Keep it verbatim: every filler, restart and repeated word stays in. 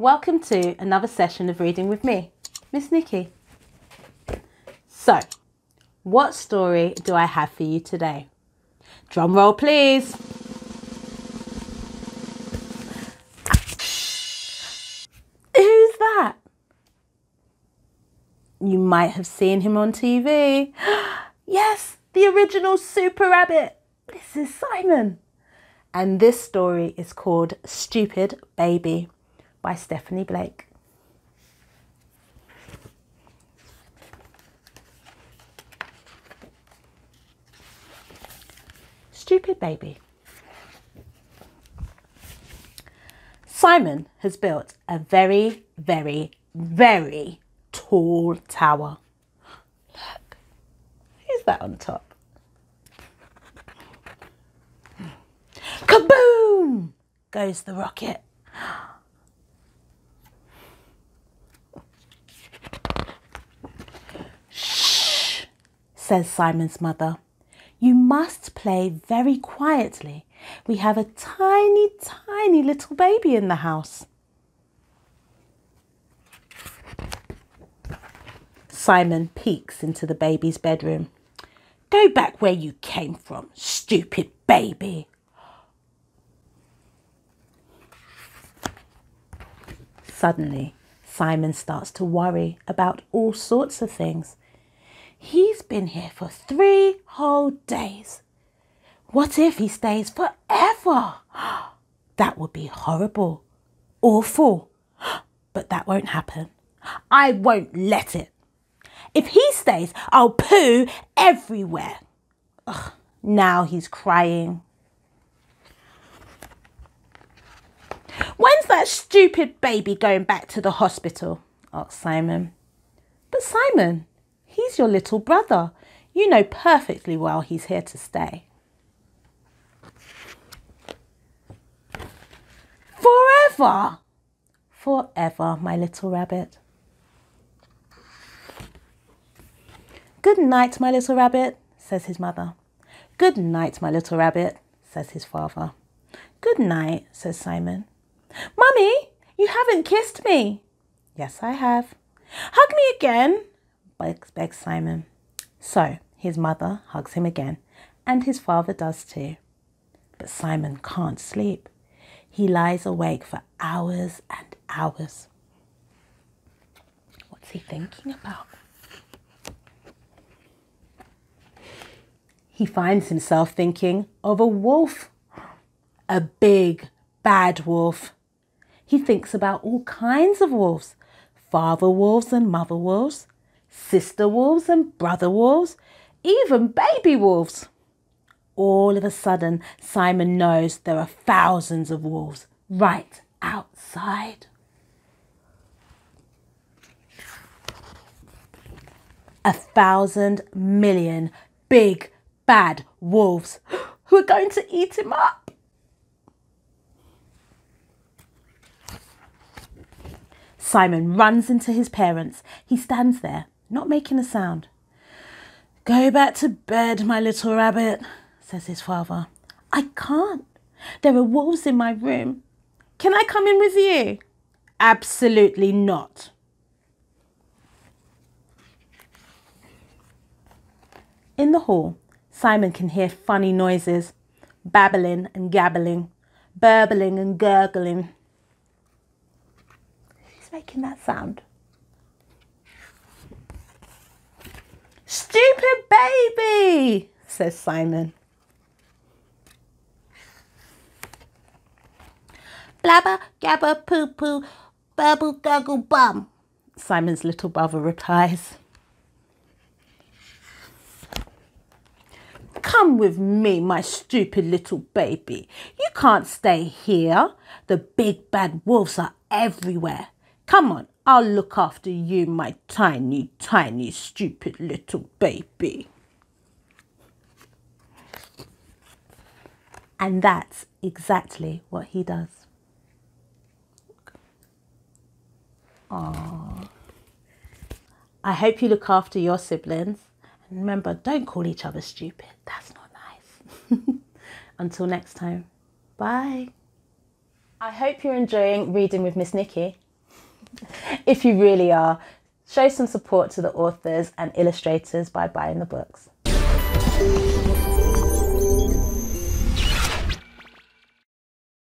Welcome to another session of Reading With Me, Miss Nikki. So, what story do I have for you today? Drum roll, please. Who's that? You might have seen him on T V. Yes, the original Super Rabbit. This is Simon. And this story is called Stupid Baby by Stephanie Blake. Stupid Baby. Simon has built a very, very, very tall tower. Look, who's that on top? Kaboom! Goes the rocket. Shh, says Simon's mother. You must play very quietly. We have a tiny, tiny little baby in the house. Simon peeks into the baby's bedroom. Go back where you came from, stupid baby. Suddenly, Simon starts to worry about all sorts of things. He's been here for three whole days. What if he stays forever? That would be horrible, awful, but that won't happen. I won't let it. If he stays, I'll poo everywhere. Ugh, now he's crying. When's that stupid baby going back to the hospital? Asked Simon. But Simon, he's your little brother. You know perfectly well he's here to stay. Forever! Forever, my little rabbit. Good night, my little rabbit, says his mother. Good night, my little rabbit, says his father. Good night, says Simon. Mummy, you haven't kissed me. Yes, I have. Hug me again, begs, begs Simon. So his mother hugs him again, and his father does too. But Simon can't sleep. He lies awake for hours and hours. What's he thinking about? He finds himself thinking of a wolf. A big, bad wolf. He thinks about all kinds of wolves. Father wolves and mother wolves. Sister wolves and brother wolves. Even baby wolves. All of a sudden, Simon knows there are thousands of wolves right outside. A thousand million big, bad wolves who are going to eat him up. Simon runs into his parents. He stands there, not making a sound. Go back to bed, my little rabbit, says his father. I can't. There are wolves in my room. Can I come in with you? Absolutely not. In the hall, Simon can hear funny noises, babbling and gabbling, burbling and gurgling. Making that sound. Stupid baby, says Simon. Blabber, gabber, poo poo, bubble, gurgle, bum, Simon's little brother replies. Come with me, my stupid little baby. You can't stay here. The big bad wolves are everywhere. Come on, I'll look after you, my tiny, tiny, stupid little baby. And that's exactly what he does. Aww. I hope you look after your siblings. And remember, don't call each other stupid. That's not nice. Until next time, bye. I hope you're enjoying Reading with Miss Nikki. if you really are. Show some support to the authors and illustrators by buying the books.